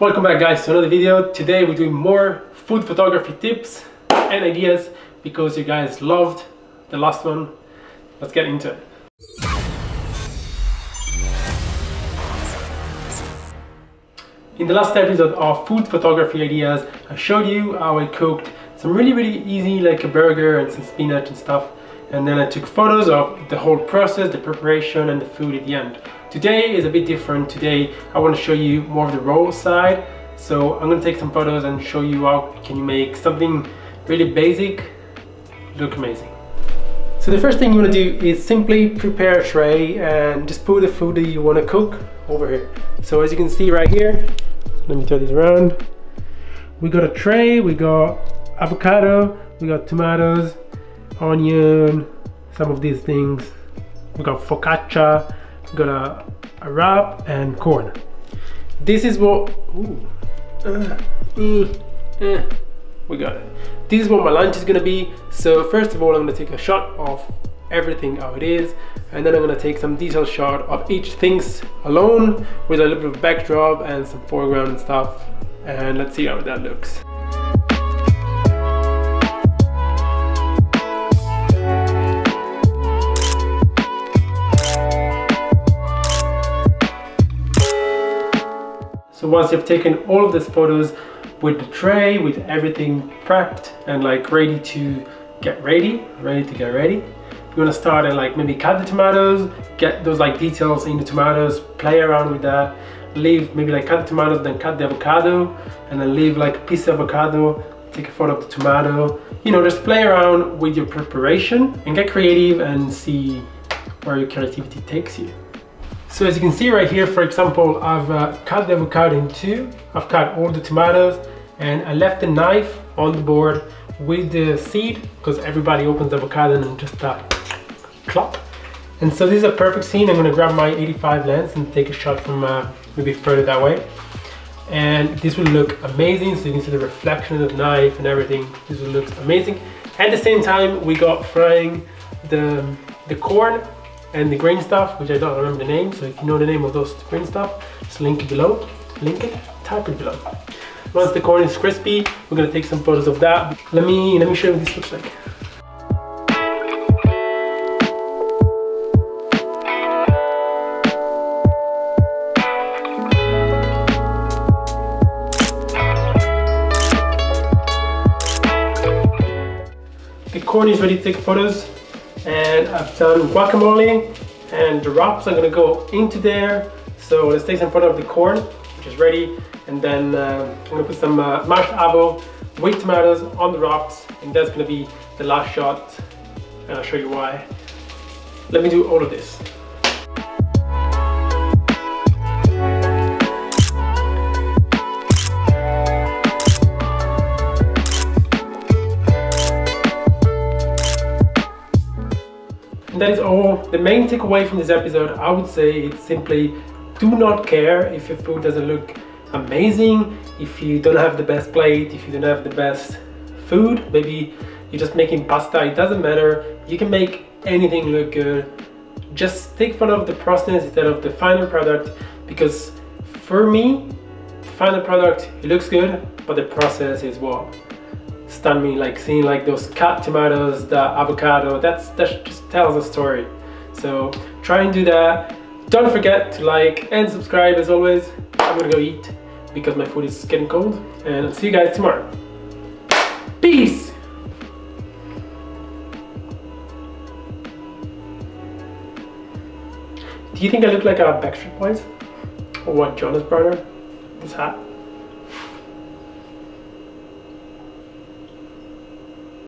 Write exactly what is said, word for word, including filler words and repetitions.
Welcome back guys to another video. Today we're doing more food photography tips and ideas because you guys loved the last one. Let's get into it. In the last episode of food photography ideas, I showed you how I cooked some really really easy, like a burger and some spinach and stuff, and then I took photos of the whole process, the preparation and the food at the end. Today is a bit different. Today I want to show you more of the raw side, so I'm going to take some photos and show you how can you make something really basic look amazing. So the first thing you want to do is simply prepare a tray and just put the food that you want to cook over here. So as you can see right here, let me turn this around, we got a tray, we got avocado, we got tomatoes, onion, some of these things, we got focaccia, we got a, a wrap and corn. This is what ooh, uh, mm, eh, we got it. This is what my lunch is gonna be. So first of all, I'm gonna take a shot of everything how it is, and then I'm gonna take some detailed shot of each things alone with a little bit of backdrop and some foreground and stuff, and let's see how that looks. So once you've taken all of these photos with the tray, with everything prepped and like ready to get ready, ready to get ready, you want to start and like maybe cut the tomatoes, get those like details in the tomatoes, play around with that, leave maybe like cut the tomatoes, then cut the avocado, and then leave like a piece of avocado, take a photo of the tomato, you know, just play around with your preparation and get creative and see where your creativity takes you. So as you can see right here, for example, I've uh, cut the avocado in two, I've cut all the tomatoes, and I left the knife on the board with the seed because everybody opens the avocado and just uh, clop. And so this is a perfect scene. I'm going to grab my eighty-five lens and take a shot from uh, maybe further that way, and this will look amazing. So you can see the reflection of the knife and everything. This will look amazing. At the same time, we got frying the, the corn and the green stuff, which I don't remember the name, so if you know the name of those green stuff, just link it below, link it, type it below. Once the corn is crispy, we're gonna take some photos of that. Let me, let me show you what this looks like. The corn is ready to take photos. And I've done guacamole, and the wraps are gonna go into there. So let's take some photo of the corn, which is ready, and then uh, I'm gonna put some uh, mashed avocado with tomatoes on the wraps, and that's gonna be the last shot, and I'll show you why. Let me do all of this. And that is all. The main takeaway from this episode, I would say, it's simply do not care if your food doesn't look amazing, if you don't have the best plate, if you don't have the best food, maybe you're just making pasta, it doesn't matter. You can make anything look good. Just take photo of the process instead of the final product, because for me, the final product, it looks good, but the process is what stunned me, like seeing like those cut tomatoes, the avocado, that's that just tells a story. So try and do that. Don't forget to like and subscribe as always. I'm gonna go eat because my food is getting cold, and I'll see you guys tomorrow. Peace! Do you think I look like a Backstreet Boys? Or what, Jonas Brother? This hat?